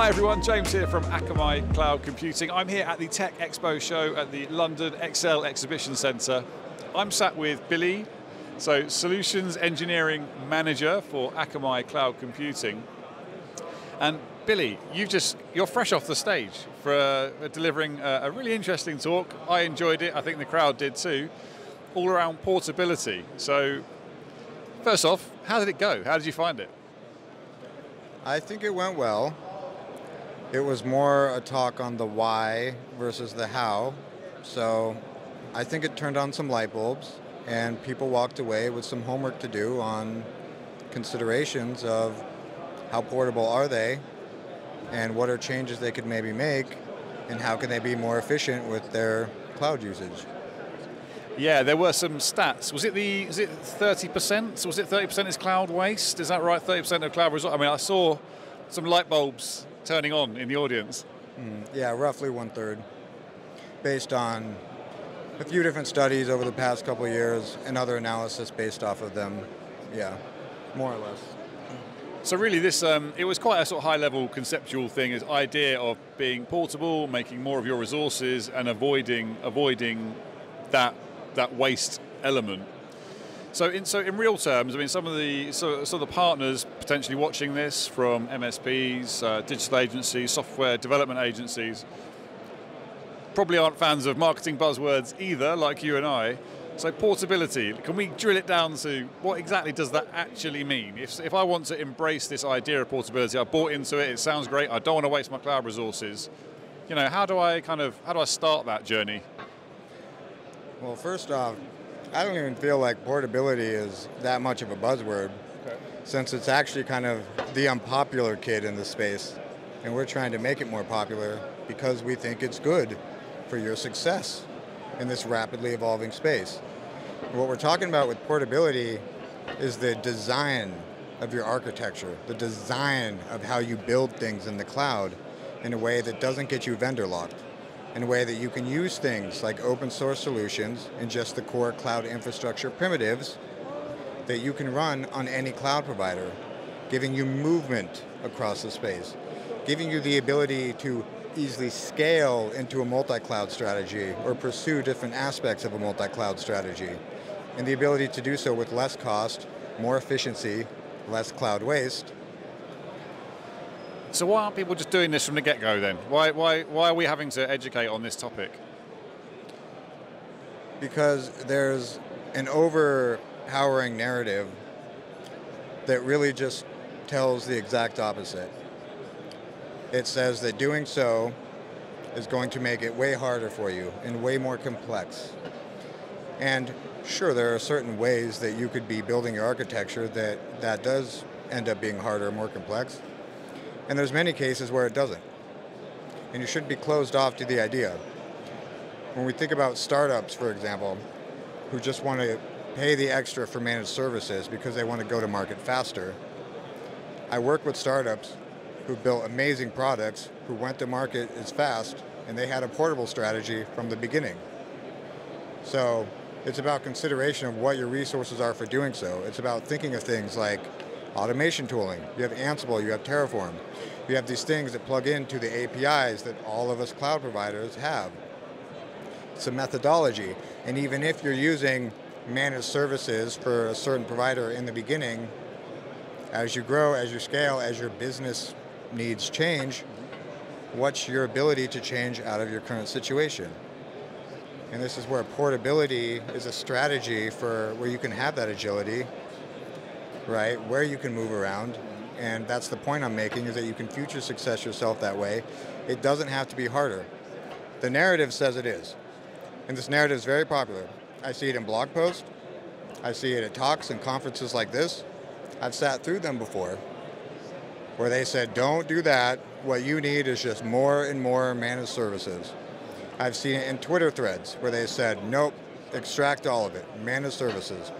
Hi everyone, James here from Akamai Cloud Computing. I'm here at the Tech Expo show at the London ExCeL Exhibition Centre. I'm sat with Billy, so Solutions Engineering Manager for Akamai Cloud Computing. And Billy, you're fresh off the stage for delivering a really interesting talk. I enjoyed it, I think the crowd did too, all around portability. So first off, how did it go? How did you find it? I think it went well. It was more a talk on the why versus the how. So I think it turned on some light bulbs and people walked away with some homework to do on considerations of how portable are they and what are changes they could maybe make and how can they be more efficient with their cloud usage. Yeah, there were some stats. Is it 30%? So was it 30% is cloud waste? Is that right? 30% of cloud resources? I mean, I saw some light bulbs turning on in the audience. Yeah, roughly 1/3, based on a few different studies over the past couple of years and other analysis based off of them. Yeah, more or less. So really, this it was quite a sort of high-level conceptual thing. This idea of being portable, making more of your resources, and avoiding that waste element. So in real terms, I mean, some of the partners potentially watching this from MSPs, digital agencies, software development agencies, probably aren't fans of marketing buzzwords either, like you and I. So portability, can we drill it down to what exactly does that actually mean? If I want to embrace this idea of portability, I bought into it, it sounds great, I don't want to waste my cloud resources. You know, how do I start that journey? Well, first off, I don't even feel like portability is that much of a buzzword, okay, since it's actually kind of the unpopular kid in the space, and we're trying to make it more popular because we think it's good for your success in this rapidly evolving space. What we're talking about with portability is the design of your architecture, the design of how you build things in the cloud in a way that doesn't get you vendor locked, in a way that you can use things like open source solutions and just the core cloud infrastructure primitives that you can run on any cloud provider, giving you movement across the space, giving you the ability to easily scale into a multi-cloud strategy or pursue different aspects of a multi-cloud strategy, and the ability to do so with less cost, more efficiency, less cloud waste. So why aren't people just doing this from the get-go then? Why are we having to educate on this topic? Because there's an overpowering narrative that really just tells the exact opposite. It says that doing so is going to make it way harder for you and way more complex. And sure, there are certain ways that you could be building your architecture that does end up being harder and more complex. And there's many cases where it doesn't. And you shouldn't be closed off to the idea. When we think about startups, for example, who just want to pay the extra for managed services because they want to go to market faster, I work with startups who built amazing products, who went to market as fast, and they had a portable strategy from the beginning. So it's about consideration of what your resources are for doing so. It's about thinking of things like automation tooling. You have Ansible, you have Terraform. You have these things that plug into the APIs that all of us cloud providers have. It's a methodology. And even if you're using managed services for a certain provider in the beginning, as you grow, as you scale, as your business needs change, what's your ability to change out of your current situation? And this is where portability is a strategy for where you can have that agility, right, where you can move around, and that's the point I'm making, is that you can future success yourself that way. It doesn't have to be harder. The narrative says it is, and this narrative is very popular. I see it in blog posts, I see it at talks and conferences like this. I've sat through them before, where they said, don't do that, what you need is just more and more managed services. I've seen it in Twitter threads, where they said, nope, extract all of it, managed services.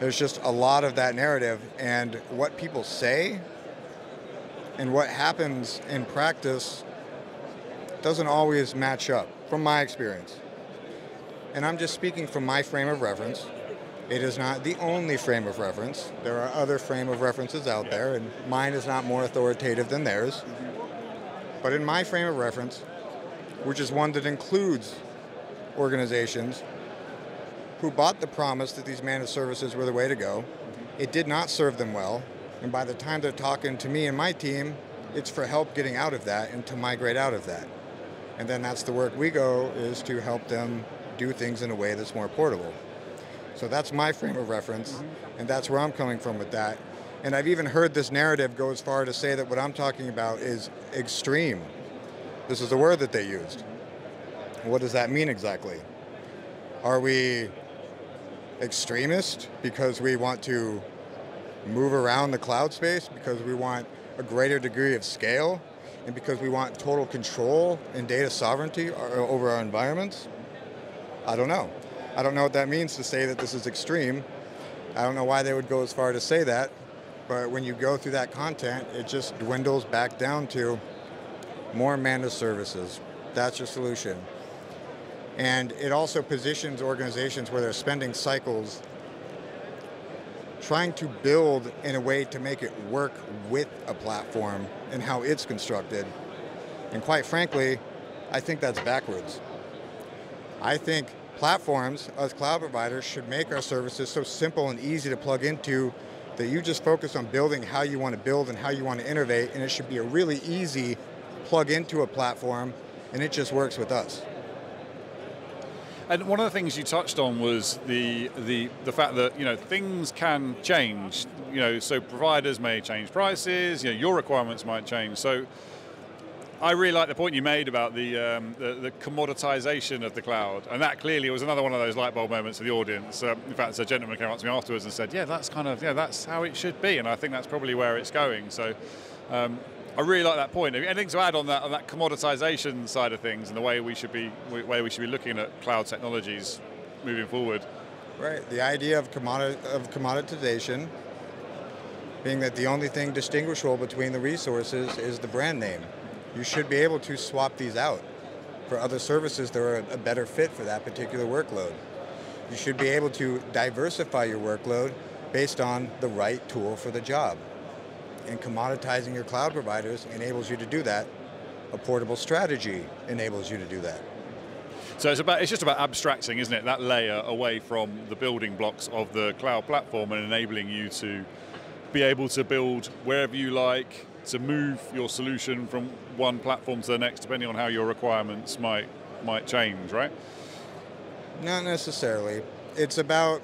There's just a lot of that narrative, and what people say and what happens in practice doesn't always match up, from my experience. And I'm just speaking from my frame of reference It is not the only frame of reference. There are other frame of references out there, and mine is not more authoritative than theirs. But in my frame of reference, which is one that includes organizations who bought the promise that these managed services were the way to go, it did not serve them well, and by the time they're talking to me and my team, it's for help getting out of that and to migrate out of that. And then that's the work we go, is to help them do things in a way that's more portable. So that's my frame of reference, and that's where I'm coming from with that. And I've even heard this narrative go as far to say that what I'm talking about is extreme. This is the word that they used. What does that mean exactly? Are we extremist because we want to move around the cloud space, because we want a greater degree of scale, and because we want total control and data sovereignty over our environments? I don't know. I don't know what that means to say that this is extreme. I don't know why they would go as far to say that, but when you go through that content, it just dwindles back down to more managed services. That's your solution. And it also positions organizations where they're spending cycles trying to build in a way to make it work with a platform and how it's constructed. And quite frankly, I think that's backwards. I think platforms, as cloud providers, should make our services so simple and easy to plug into that you just focus on building how you want to build and how you want to innovate, and it should be a really easy plug into a platform, and it just works with us. And one of the things you touched on was the fact that, you know, things can change. You know, so providers may change prices. You know, your requirements might change. So I really like the point you made about the commoditization of the cloud, and that clearly was another one of those light bulb moments for the audience. In fact, a gentleman came up to me afterwards and said, "Yeah, that's kind of that's how it should be," and I think that's probably where it's going. So. I really like that point. Anything to add on that commoditization side of things and the way we should be looking at cloud technologies moving forward? Right. The idea of commoditization being that the only thing distinguishable between the resources is the brand name. You should be able to swap these out for other services that are a better fit for that particular workload. You should be able to diversify your workload based on the right tool for the job. And commoditizing your cloud providers enables you to do that. A portable strategy enables you to do that. So it's just about abstracting, isn't it? That layer away from the building blocks of the cloud platform and enabling you to be able to build wherever you like, to move your solution from one platform to the next, depending on how your requirements might change, right? Not necessarily. It's about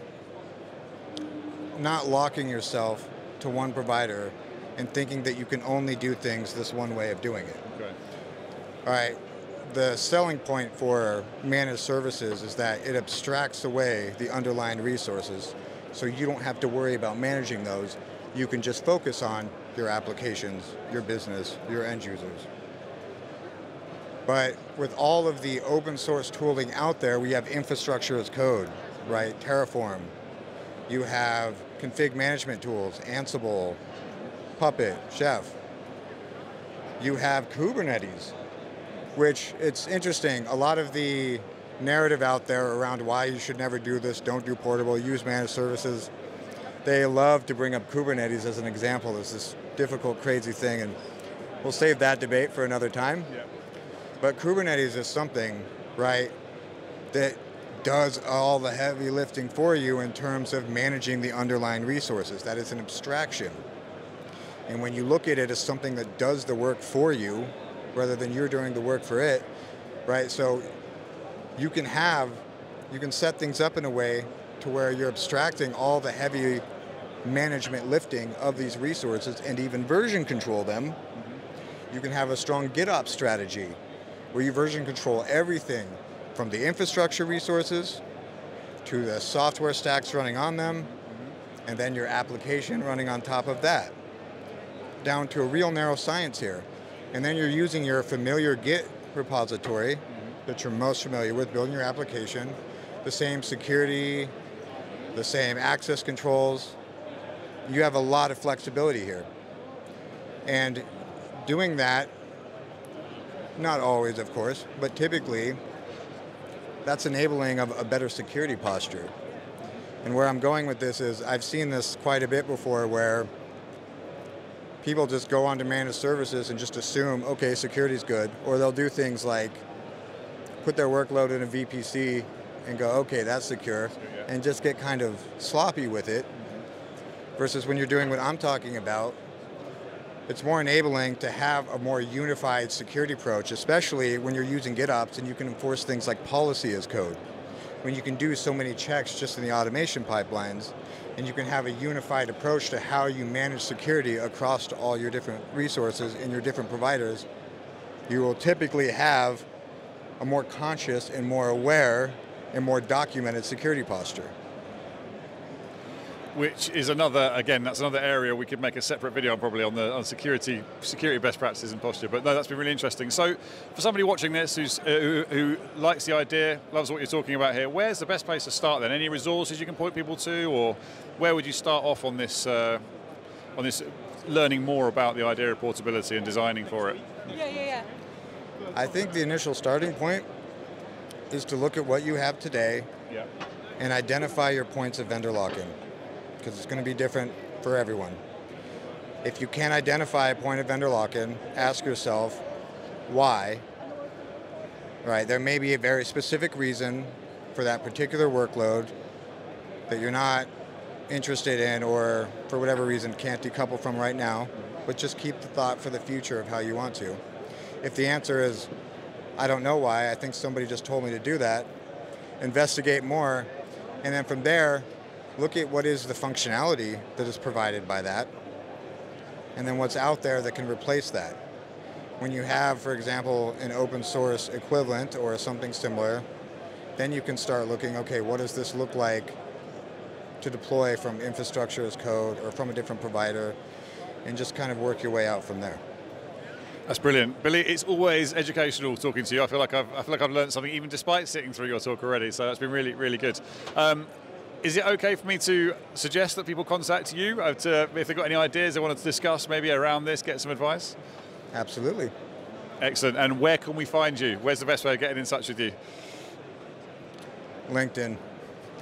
not locking yourself to one provider and thinking that you can only do things this one way of doing it. Okay. All right, the selling point for managed services is that it abstracts away the underlying resources, so you don't have to worry about managing those. You can just focus on your applications, your business, your end users. But with all of the open source tooling out there, we have infrastructure as code, right? Terraform. You have config management tools, Ansible, Puppet, Chef. You have Kubernetes, which it's interesting. A lot of the narrative out there around why you should never do this, don't do portable, use managed services, they love to bring up Kubernetes as an example, as this difficult, crazy thing, and we'll save that debate for another time. Yeah. But Kubernetes is something, right, that does all the heavy lifting for you in terms of managing the underlying resources. That is an abstraction. And when you look at it as something that does the work for you, rather than you're doing the work for it, right? So you can set things up in a way to where you're abstracting all the heavy management lifting of these resources and even version control them. You can have a strong GitOps strategy where you version control everything from the infrastructure resources to the software stacks running on them, and then your application running on top of that. Down to a real narrow science here. And then you're using your familiar Git repository that you're most familiar with, building your application, the same security, the same access controls. You have a lot of flexibility here. And doing that, not always of course, but typically, that's enabling of a better security posture. And where I'm going with this is I've seen this quite a bit before where people just go on to managed services and just assume, okay, security's good. Or they'll do things like put their workload in a VPC and go, okay, that's secure, yeah, and just get kind of sloppy with it. Mm-hmm. Versus when you're doing what I'm talking about, it's more enabling to have a more unified security approach, especially when you're using GitOps and you can enforce things like policy as code. When you can do so many checks just in the automation pipelines, and you can have a unified approach to how you manage security across all your different resources and your different providers, you will typically have a more conscious and more aware and more documented security posture. Which is another, again, that's another area we could make a separate video probably on security best practices and posture. But no, that's been really interesting. So for somebody watching this who likes the idea, loves what you're talking about here, where's the best place to start then? Any resources you can point people to, or where would you start off on this learning more about the idea of portability and designing for it? Yeah. I think the initial starting point is to look at what you have today, yeah, and identify your points of vendor lock-in, because it's going to be different for everyone. If you can't identify a point of vendor lock-in, ask yourself why. Right, there may be a very specific reason for that particular workload that you're not interested in or for whatever reason can't decouple from right now, but just keep the thought for the future of how you want to. If the answer is, I don't know why, I think somebody just told me to do that, investigate more, and then from there, look at what is the functionality that is provided by that, and then what's out there that can replace that. When you have, for example, an open source equivalent or something similar, then you can start looking, okay, what does this look like to deploy from infrastructure as code or from a different provider, and just kind of work your way out from there. That's brilliant. Billy, it's always educational talking to you. I feel like I've learned something even despite sitting through your talk already, so that's been really, really good. Is it okay for me to suggest that people contact you if they've got any ideas they wanted to discuss maybe around this, get some advice? Absolutely. Excellent, and where can we find you? Where's the best way of getting in touch with you? LinkedIn.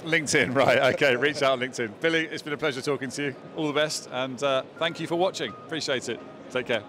LinkedIn, right, okay, reach out on LinkedIn. Billy, it's been a pleasure talking to you. All the best, and thank you for watching. Appreciate it. Take care.